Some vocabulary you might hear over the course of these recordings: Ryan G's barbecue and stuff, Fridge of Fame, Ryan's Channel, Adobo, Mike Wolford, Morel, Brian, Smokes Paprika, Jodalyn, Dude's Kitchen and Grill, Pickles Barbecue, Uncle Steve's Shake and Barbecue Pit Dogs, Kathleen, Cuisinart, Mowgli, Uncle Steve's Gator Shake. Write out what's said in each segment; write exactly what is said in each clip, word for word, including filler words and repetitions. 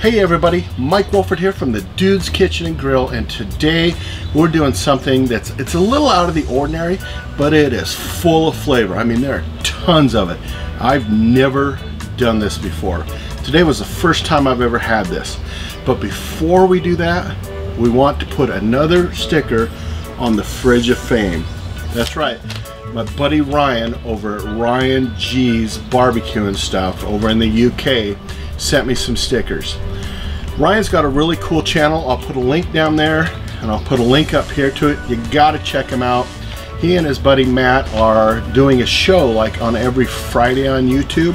Hey everybody, Mike Wolford here from the Dude's Kitchen and Grill, and today we're doing something that's it's a little out of the ordinary, but it is full of flavor. I mean, there are tons of it. I've never done this before. Today was the first time I've ever had this. But before we do that, we want to put another sticker on the Fridge of Fame. That's right. My buddy Ryan over at Ryan G's Barbecue and Stuff over in the U K sent me some stickers. Ryan's got a really cool channel. I'll put a link down there and I'll put a link up here to it. You gotta check him out. He and his buddy Matt are doing a show like on every Friday on YouTube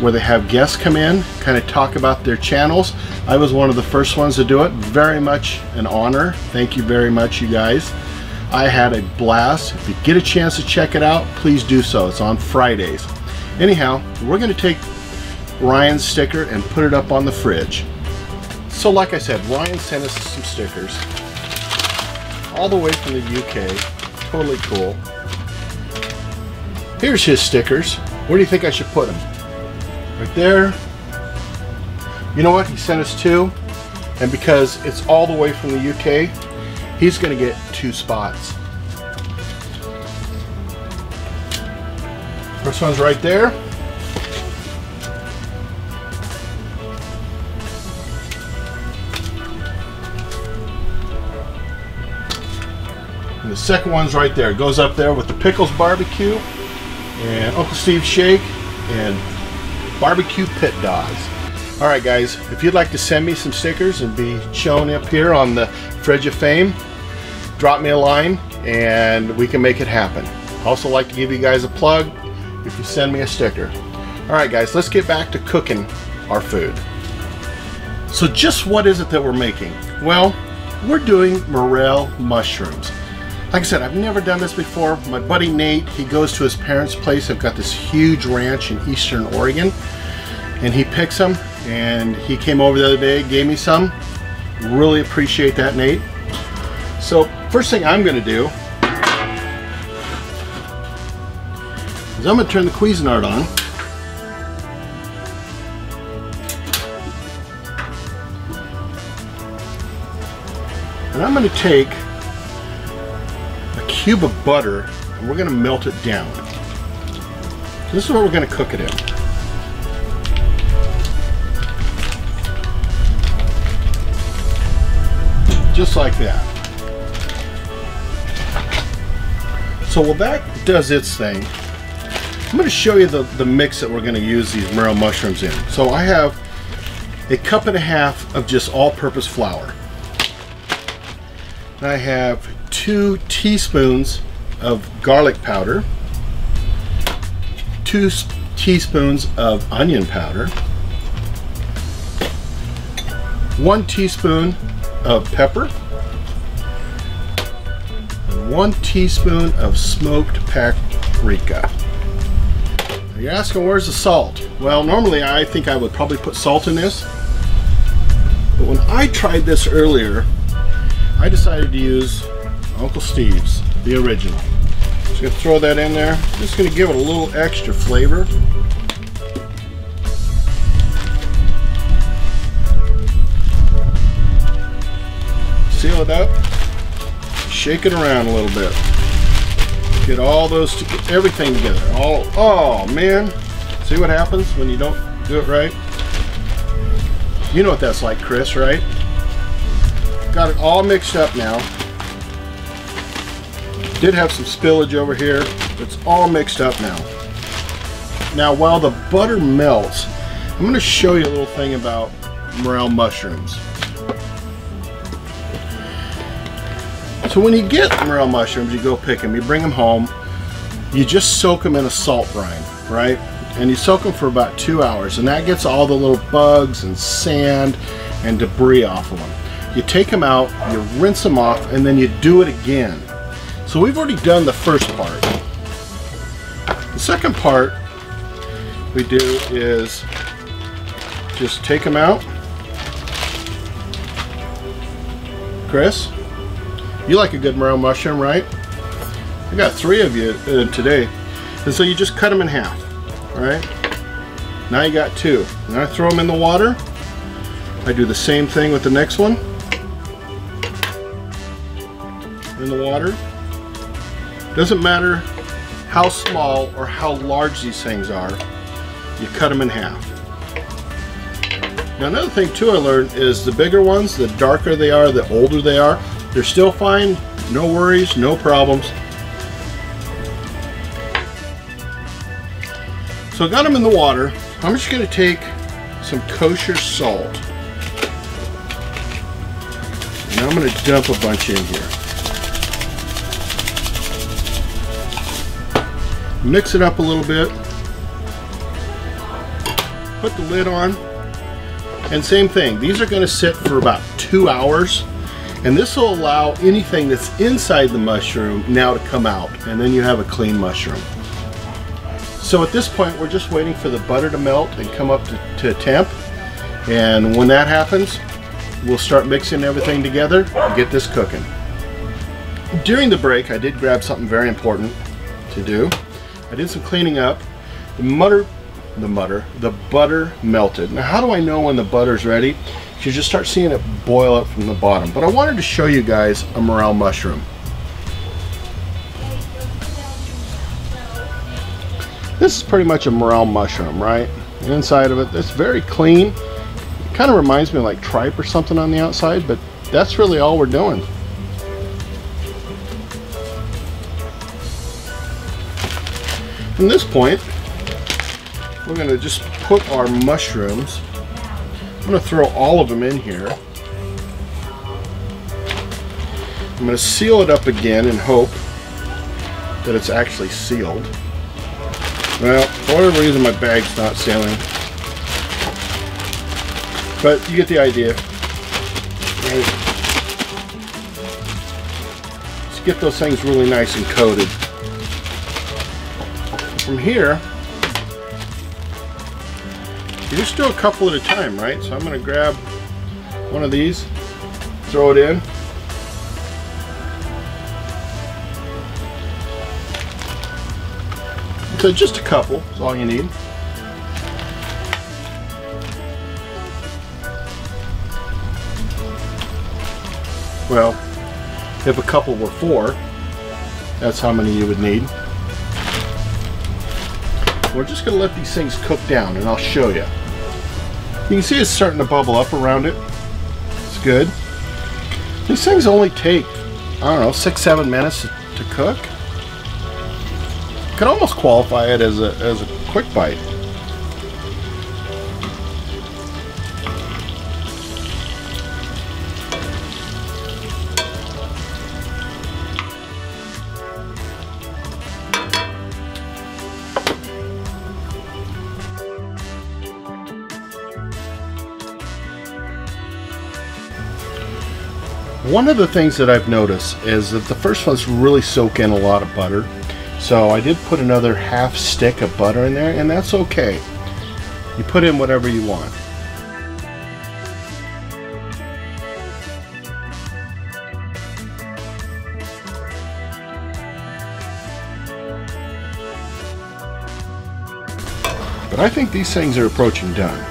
where they have guests come in, kind of talk about their channels. I was one of the first ones to do it. Very much an honor. Thank you very much, you guys. I had a blast. If you get a chance to check it out, please do so. It's on Fridays. Anyhow, we're going to take Ryan's sticker and put it up on the fridge. So like I said, Ryan sent us some stickers all the way from the U K. Totally cool. Here's his stickers. Where do you think I should put them? Right there. You know what? He sent us two, and because it's all the way from the U K, he's gonna get two spots. First one's right there. And the second one's right there. It goes up there with the Pickles Barbecue and Uncle Steve's Shake and Barbecue Pit Dogs. All right guys, if you'd like to send me some stickers and be shown up here on the Fridge of Fame, drop me a line and we can make it happen. Also like to give you guys a plug if you send me a sticker. All right guys, let's get back to cooking our food. So just what is it that we're making? Well, we're doing morel mushrooms. Like I said, I've never done this before. My buddy Nate, he goes to his parents' place. They've got this huge ranch in Eastern Oregon and he picks them, and he came over the other day, gave me some. Really appreciate that, Nate. So first thing I'm going to do is I'm going to turn the Cuisinart on. And I'm going to take a cube of butter and we're going to melt it down. So this is what we're going to cook it in. Just like that. So while that does its thing, I'm going to show you the, the mix that we're going to use these morel mushrooms in. So I have a cup and a half of just all-purpose flour. And I have two teaspoons of garlic powder, two teaspoons of onion powder, one teaspoon of pepper, and one teaspoon of smoked paprika. You're asking, where's the salt? Well, normally I think I would probably put salt in this, but when I tried this earlier, I decided to use Uncle Steve's, the original. Just gonna throw that in there. Just gonna give it a little extra flavor. Seal it up, shake it around a little bit. Get all those, to get everything together. All, oh man, see what happens when you don't do it right? You know what that's like, Chris, right? Got it all mixed up now. Did have some spillage over here. It's all mixed up now. Now while the butter melts, I'm gonna show you a little thing about morel mushrooms. So when you get morel mushrooms, you go pick them, you bring them home, you just soak them in a salt brine, right? And you soak them for about two hours, and that gets all the little bugs and sand and debris off of them. You take them out, you rinse them off, and then you do it again. So we've already done the first part. The second part we do is just take them out. Chris? You like a good morel mushroom, right? I got three of you uh, today. And so you just cut them in half, all right? Now you got two. Now I throw them in the water, I do the same thing with the next one. In the water. Doesn't matter how small or how large these things are, you cut them in half. Now another thing too I learned is the bigger ones, the darker they are, the older they are, they're still fine, no worries, no problems. So I got them in the water. I'm just going to take some kosher salt and I'm going to dump a bunch in here. Mix it up a little bit. Put the lid on. And same thing, these are going to sit for about two hours and this will allow anything that's inside the mushroom now to come out, and then you have a clean mushroom. So at this point we're just waiting for the butter to melt and come up to, to temp, and when that happens we'll start mixing everything together and get this cooking. During the break I did grab something very important to do. I did some cleaning up. The mutter The butter, the butter melted. Now how do I know when the butter's ready? You just start seeing it boil up from the bottom. But I wanted to show you guys a morel mushroom. This is pretty much a morel mushroom, right? And inside of it, it's very clean. It kind of reminds me of like tripe or something on the outside, but that's really all we're doing. From this point, we're going to just put our mushrooms. I'm going to throw all of them in here. I'm going to seal it up again and hope that it's actually sealed. Well, for whatever reason my bag's not sealing. But you get the idea. Right. Let's get those things really nice and coated. From here, you just do a couple at a time, right? So I'm going to grab one of these, throw it in. So just a couple is all you need. Well, if a couple were four, that's how many you would need. We're just going to let these things cook down and I'll show you. You can see it's starting to bubble up around it. It's good. These things only take, I don't know, six, seven minutes to cook. Could almost qualify it as a, as a quick bite. One of the things that I've noticed is that the first ones really soak in a lot of butter. So I did put another half stick of butter in there, and that's okay. You put in whatever you want. But I think these things are approaching done.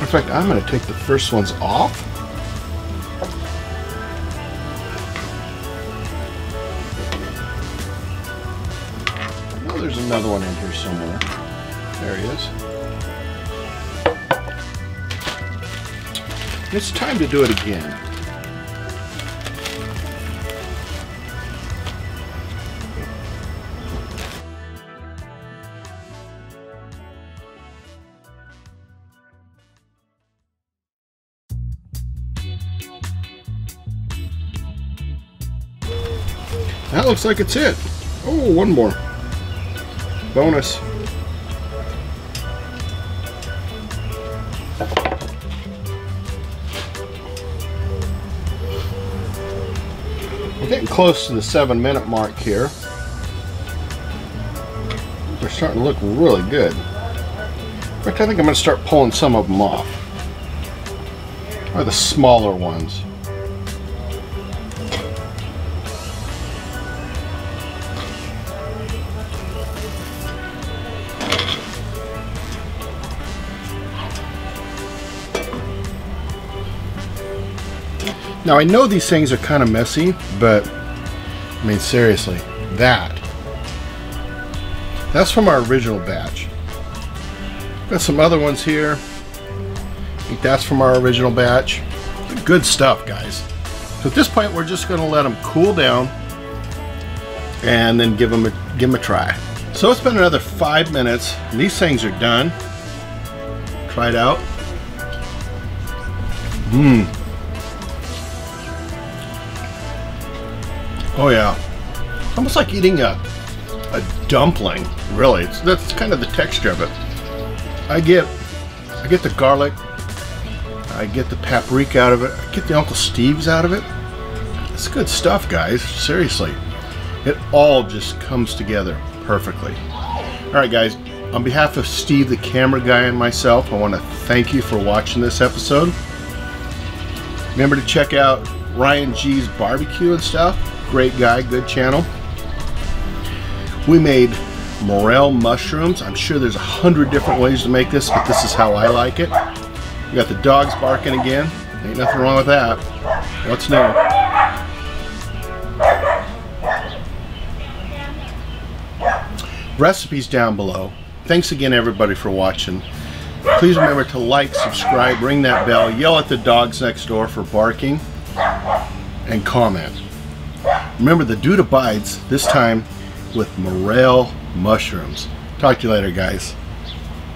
In fact, I'm going to take the first ones off. I know there's another one in here somewhere. There he is. It's time to do it again. That looks like it's it. Oh, one more. Bonus. We're getting close to the seven minute mark here. They're starting to look really good. In fact, I think I'm going to start pulling some of them off. Or the smaller ones. Now I know these things are kind of messy, but I mean seriously, that that's from our original batch. Got some other ones here. I think that's from our original batch. Good stuff, guys. So at this point we're just gonna let them cool down and then give them a give them a try. So it's been another five minutes and these things are done. Try it out. Mmm. Oh yeah. It's almost like eating a a dumpling, really. It's, that's kind of the texture of it. I get I get the garlic, I get the paprika out of it, I get the Uncle Steve's out of it. It's good stuff, guys. Seriously. It all just comes together perfectly. All right, guys. On behalf of Steve, the camera guy, and myself, I want to thank you for watching this episode. Remember to check out Ryan G's Barbecue and Stuff. Great guy, good channel. We made Morel mushrooms. I'm sure there's a hundred different ways to make this, but this is how I like it. We got the dogs barking again. Ain't nothing wrong with that. What's new? Recipes down below. Thanks again, everybody, for watching. Please remember to like, subscribe, ring that bell, yell at the dogs next door for barking, and comment. Remember, the dude abides, this time with morel mushrooms. Talk to you later, guys.